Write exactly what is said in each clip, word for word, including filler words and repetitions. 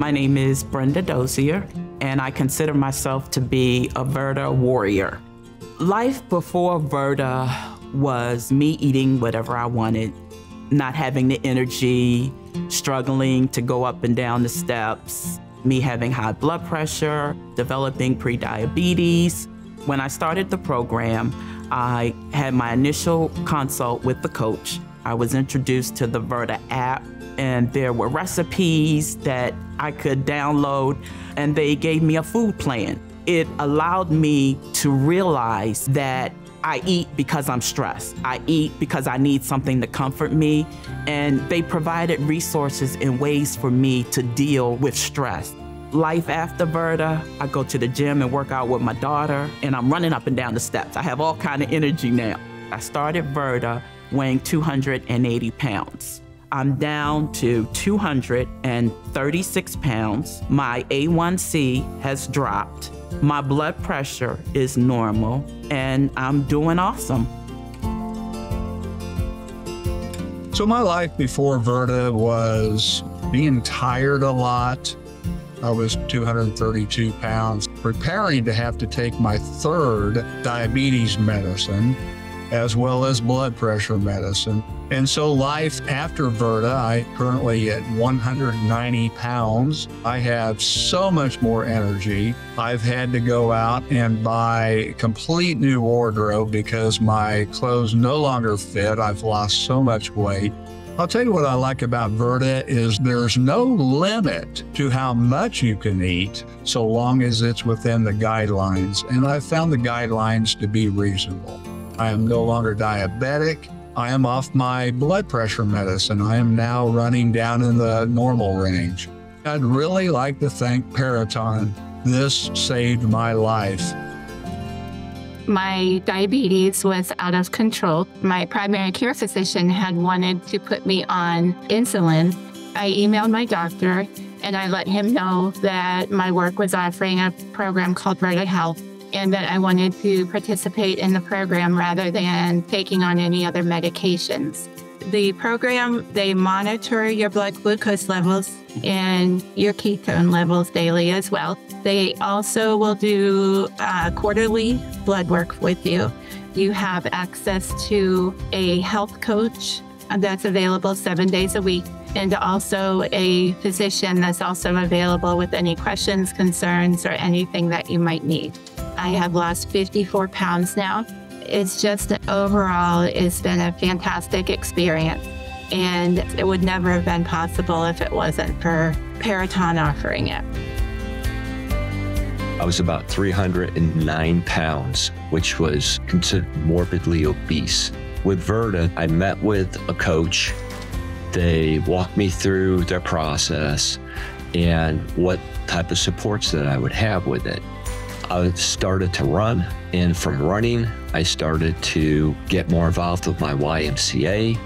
My name is Brenda Dozier, and I consider myself to be a Virta warrior. Life before Virta was me eating whatever I wanted, not having the energy, struggling to go up and down the steps, me having high blood pressure, developing pre-diabetes. When I started the program, I had my initial consult with the coach. I was introduced to the Virta app, and there were recipes that I could download, and they gave me a food plan. It allowed me to realize that I eat because I'm stressed. I eat because I need something to comfort me, and they provided resources and ways for me to deal with stress. Life after Virta, I go to the gym and work out with my daughter, and I'm running up and down the steps. I have all kind of energy now. I started Virta weighing two hundred eighty pounds. I'm down to two hundred thirty-six pounds. My A one C has dropped. My blood pressure is normal, and I'm doing awesome. So my life before Virta was being tired a lot. I was two hundred thirty-two pounds, preparing to have to take my third diabetes medicine, as well as blood pressure medicine. And so life after Virta, I currently at one hundred ninety pounds. I have so much more energy. I've had to go out and buy a complete new wardrobe because my clothes no longer fit. I've lost so much weight. I'll tell you what I like about Virta is there's no limit to how much you can eat so long as it's within the guidelines. And I've found the guidelines to be reasonable. I am no longer diabetic. I am off my blood pressure medicine. I am now running down in the normal range. I'd really like to thank Peraton. This saved my life. My diabetes was out of control. My primary care physician had wanted to put me on insulin. I emailed my doctor and I let him know that my work was offering a program called Virta Health, and that I wanted to participate in the program rather than taking on any other medications. The program, they monitor your blood glucose levels and your ketone levels daily as well. They also will do uh, quarterly blood work with you. You have access to a health coach that's available seven days a week, and also a physician that's also available with any questions, concerns, or anything that you might need. I have lost fifty-four pounds now. It's just overall, it's been a fantastic experience, and it would never have been possible if it wasn't for Peraton offering it. I was about three hundred nine pounds, which was considered morbidly obese. With Virta, I met with a coach. They walked me through their process and what type of supports that I would have with it. I started to run, and from running, I started to get more involved with my Y M C A.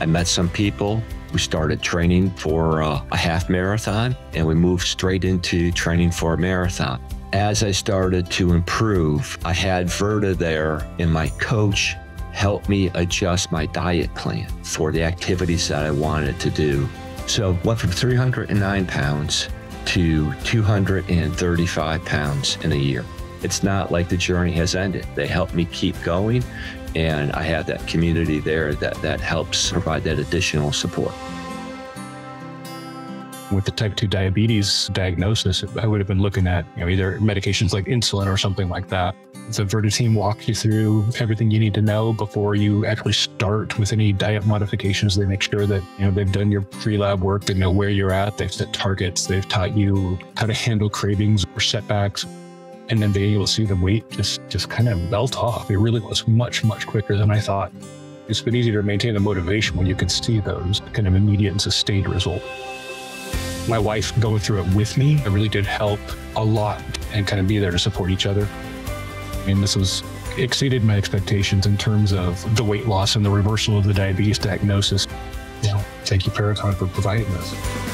I met some people. We started training for uh, a half marathon, and we moved straight into training for a marathon. As I started to improve, I had Virta there, and my coach helped me adjust my diet plan for the activities that I wanted to do. So went from three hundred nine pounds to two hundred thirty-five pounds in a year. It's not like the journey has ended. They helped me keep going, and I have that community there that, that helps provide that additional support. With the type two diabetes diagnosis, I would have been looking at you know, either medications like insulin or something like that. The Virta team walks you through everything you need to know before you actually start with any diet modifications. They make sure that you know they've done your pre-lab work, they know where you're at, they've set targets, they've taught you how to handle cravings or setbacks, and then being able to see the weight just, just kind of melt off. It really was much, much quicker than I thought. It's been easier to maintain the motivation when you can see those kind of immediate and sustained results. My wife going through it with me, it really did help a lot and kind of be there to support each other. I mean, this was exceeded my expectations in terms of the weight loss and the reversal of the diabetes diagnosis. You know, thank you, Peraton, for providing this.